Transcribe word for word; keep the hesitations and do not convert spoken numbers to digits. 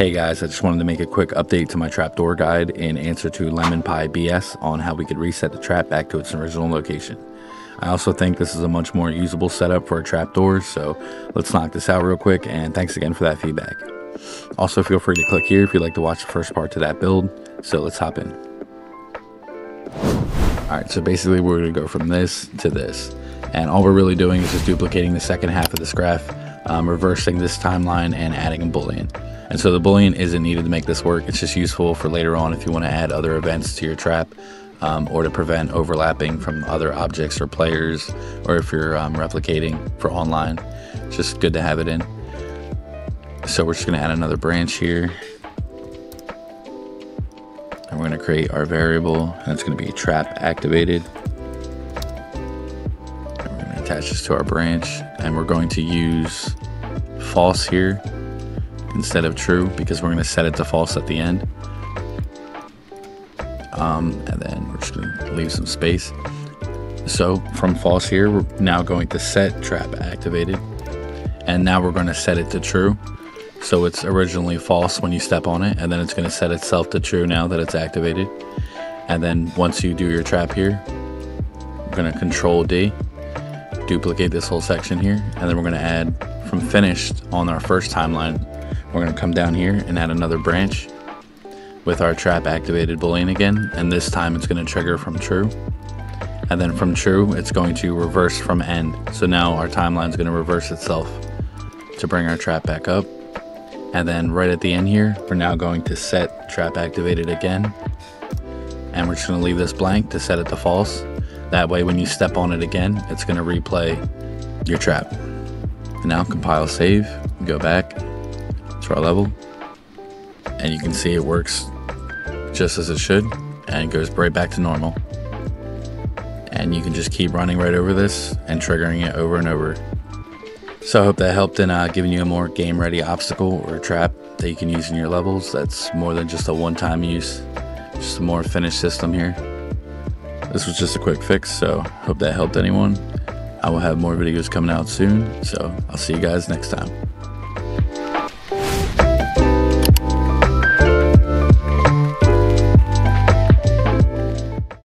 Hey guys, I just wanted to make a quick update to my trapdoor guide in answer to Lemon Pie B S on how we could reset the trap back to its original location. I also think this is a much more usable setup for a trapdoor, so let's knock this out real quick, and thanks again for that feedback. Also, feel free to click here if you'd like to watch the first part to that build, so let's hop in. Alright, so basically we're going to go from this to this, and all we're really doing is just duplicating the second half of this graph, um, reversing this timeline and adding a boolean. And so the boolean isn't needed to make this work, it's just useful for later on if you want to add other events to your trap, um, or to prevent overlapping from other objects or players, or if you're um, replicating for online. It's just good to have it in. So we're just going to add another branch here, and we're going to create our variable, and it's going to be trap activated. And we're going to attach this to our branch, and we're going to use false here instead of true, because we're going to set it to false at the end, um, and then we're just going to leave some space. So from false here, we're now going to set trap activated, and now we're going to set it to true. So it's originally false when you step on it, and then it's going to set itself to true now that it's activated. And then once you do your trap here, we're going to control D, duplicate this whole section here, and then we're going to add from finished on our first timeline. We're going to come down here and add another branch with our trap activated boolean again, and this time it's going to trigger from true, and then from true it's going to reverse from end. So now our timeline is going to reverse itself to bring our trap back up, and then right at the end here we're now going to set trap activated again, and we're just going to leave this blank to set it to false. That way when you step on it again, it's going to replay your trap. And now compile, save, go back to our level, and you can see it works just as it should, and goes right back to normal. And you can just keep running right over this and triggering it over and over. So I hope that helped in uh, giving you a more game ready obstacle or trap that you can use in your levels. That's more than just a one time use, just a more finished system here. This was just a quick fix, so hope that helped anyone. I will have more videos coming out soon, so I'll see you guys next time.